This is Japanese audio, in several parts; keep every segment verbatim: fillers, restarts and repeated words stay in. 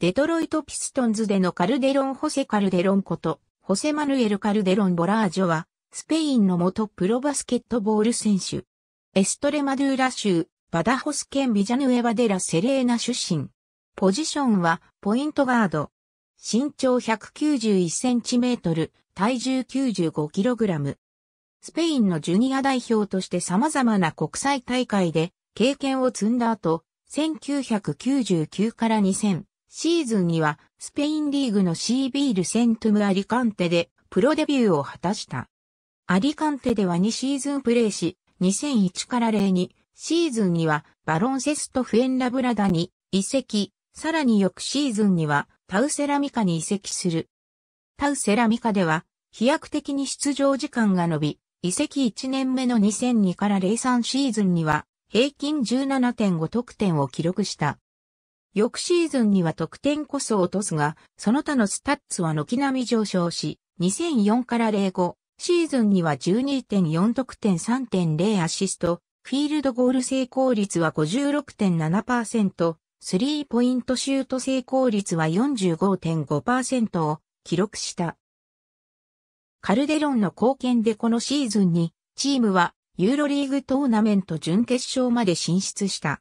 デトロイトピストンズでのカルデロン・ホセ・カルデロンこと、ホセ・マヌエル・カルデロン・ボラージョは、スペインの元プロバスケットボール選手。エストレマドゥーラ州、バダホス県ビジャヌエバデラ・セレーナ出身。ポジションは、ポイントガード。身長ひゃくきゅうじゅういちセンチメートル、体重きゅうじゅうごキログラム。スペインのジュニア代表として様々な国際大会で経験を積んだ後、せんきゅうひゃくきゅうじゅうきゅうからにせんシーズンにはスペインリーグのシービールセントムアリカンテでプロデビューを果たした。アリカンテではにシーズンプレーし、にせんいちからゼロにシーズンにはバロンセストフェンラブラダに移籍、さらに翌シーズンにはタウセラミカに移籍する。タウセラミカでは飛躍的に出場時間が伸び、移籍いちねんめのにせんにからゼロさんシーズンには平均 じゅうななてんご 得点を記録した。翌シーズンには得点こそ落とすが、その他のスタッツは軒並み上昇し、にせんよんからゼロごシーズンには じゅうにてんよん 得点 さんてんゼロ アシスト、フィールドゴール成功率は ごじゅうろくてんななパーセント、スリーポイントシュート成功率は よんじゅうごてんごパーセント を記録した。カルデロンの貢献でこのシーズンにチームはユーロリーグトーナメント準決勝まで進出した。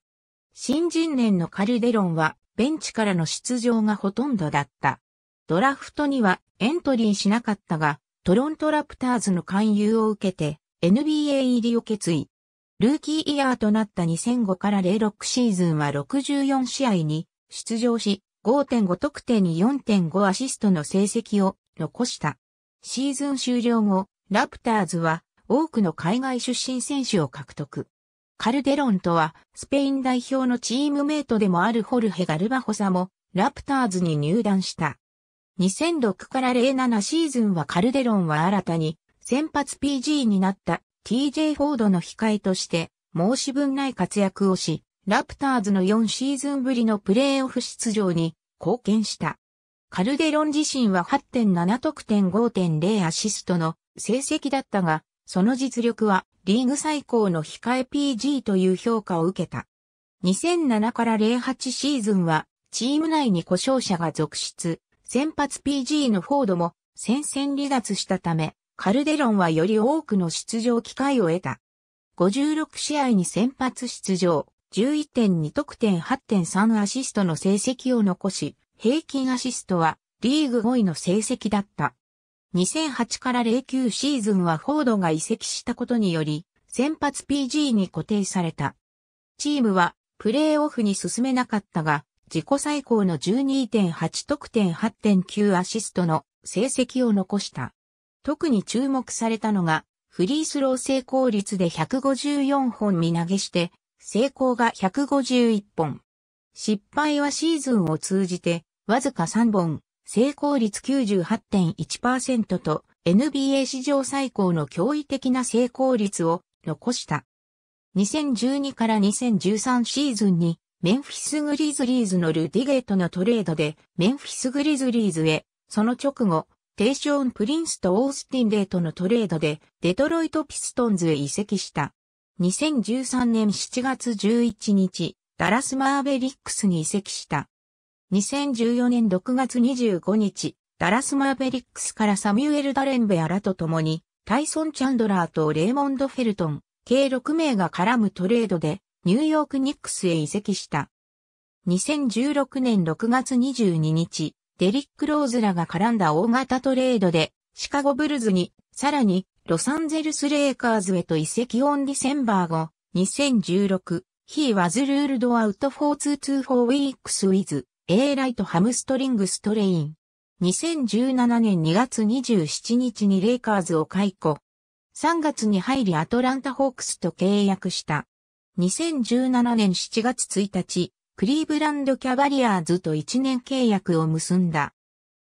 新人年のカルデロンはベンチからの出場がほとんどだった。ドラフトにはエントリーしなかったがトロントラプターズの勧誘を受けて エヌビーエー 入りを決意。ルーキーイヤーとなったにせんごからゼロろくシーズンはろくじゅうよん試合に出場し ごてんご 得点に よんてんご アシストの成績を残した。シーズン終了後、ラプターズは多くの海外出身選手を獲得。カルデロンとはスペイン代表のチームメイトでもあるホルヘ・ガルバホサもラプターズに入団した。にせんろくからゼロななシーズンはカルデロンは新たに先発 ピージー になった ティージェー フォードの控えとして申し分ない活躍をし、ラプターズのよんシーズンぶりのプレーオフ出場に貢献した。カルデロン自身は はちてんなな 得点 ごてんゼロ アシストの成績だったが、その実力はリーグ最高の控え ピージー という評価を受けた。にせんななからゼロはちシーズンはチーム内に故障者が続出、先発 ピージー のフォードも戦線離脱したため、カルデロンはより多くの出場機会を得た。ごじゅうろく試合に先発出場、じゅういってんに 得点 はちてんさん アシストの成績を残し、平均アシストはリーグごいの成績だった。にせんはちからゼロきゅうシーズンはフォードが移籍したことにより先発 ピージー に固定された。チームはプレーオフに進めなかったが自己最高の じゅうにてんはち 得点 はちてんきゅう アシストの成績を残した。特に注目されたのがフリースロー成功率でひゃくごじゅうよんほん見投げして成功がひゃくごじゅういっぽん。失敗はシーズンを通じてわずかさんぼん、成功率 きゅうじゅうはちてんいちパーセント と エヌビーエー 史上最高の驚異的な成功率を残した。にせんじゅうにからにせんじゅうさんシーズンにメンフィスグリズリーズのルディゲートのトレードでメンフィスグリズリーズへ、その直後、テイショーン・プリンスとオースティン・レイとのトレードでデトロイト・ピストンズへ移籍した。にせんじゅうさんねんしちがつじゅういちにち、ダラス・マーベリックスに移籍した。にせんじゅうよねんろくがつにじゅうごにち、ダラスマーベリックスからサミュエル・ダレンベアらと共に、タイソン・チャンドラーとレイモンド・フェルトン、計ろくめいが絡むトレードで、ニューヨーク・ニックスへ移籍した。にせんじゅうろくねんろくがつにじゅうににち、デリック・ローズらが絡んだ大型トレードで、シカゴ・ブルズに、さらに、ロサンゼルス・レイカーズへと移籍オンディセンバー後、にせんじゅうろく、He was ruled out for two to four weeks with A ライトハムストリングストレイン。にせんじゅうななねんにがつにじゅうしちにちにレイカーズを解雇。さんがつに入りアトランタホークスと契約した。にせんじゅうななねんしちがつついたち、クリーブランドキャバリアーズといちねん契約を結んだ。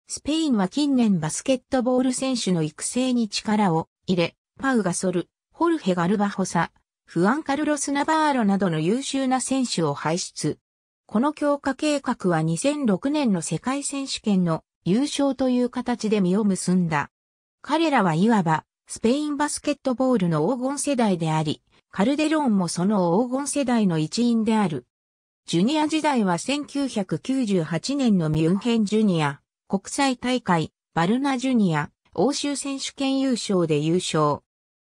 スペインは近年バスケットボール選手の育成に力を入れ、パウ・ガソル、ホルヘ・ガルバホサ、フアン・カルロス・ナバーロなどの優秀な選手を輩出。この強化計画はにせんろくねんの世界選手権の優勝という形で実を結んだ。彼らはいわばスペインバスケットボールの黄金世代であり、カルデロンもその黄金世代の一員である。ジュニア時代はせんきゅうひゃくきゅうじゅうはちねんのミュンヘンジュニア、国際大会、バルナジュニア、欧州選手権優勝で優勝。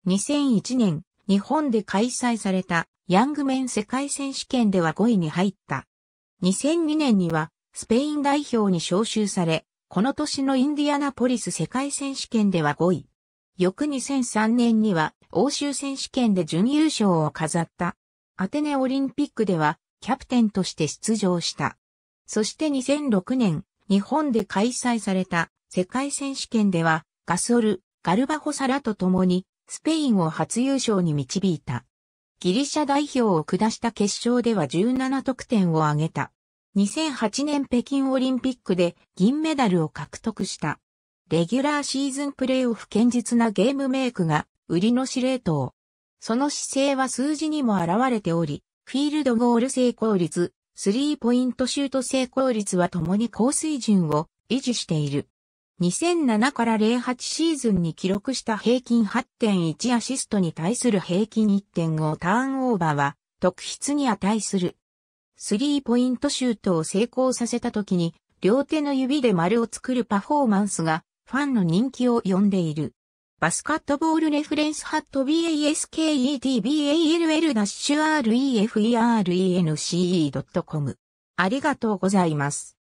にせんいちねん、日本で開催されたヤングメン世界選手権ではごいに入った。にせんにねんにはスペイン代表に招集され、この年のインディアナポリス世界選手権ではごい。翌にせんさんねんには欧州選手権で準優勝を飾った。アテネオリンピックではキャプテンとして出場した。そしてにせんろくねん、日本で開催された世界選手権ではガソル、ガルバホサラと共にスペインを初優勝に導いた。ギリシャ代表を下した決勝ではじゅうななとくてんを挙げた。にせんはちねん北京オリンピックで銀メダルを獲得した。レギュラーシーズンプレーオフ堅実なゲームメイクが売りの司令塔。その姿勢は数字にも表れており、フィールドゴール成功率、スリーポイントシュート成功率は共に高水準を維持している。にせんななからゼロはちシーズンに記録した平均 はちてんいち アシストに対する平均 いってんご ターンオーバーは特筆に値する。スリーポイントシュートを成功させた時に両手の指で丸を作るパフォーマンスがファンの人気を呼んでいる。バスカットボールレフレンスハット バスケットボールレファレンス ハット バスケットボールレファレンス ドット コム ありがとうございます。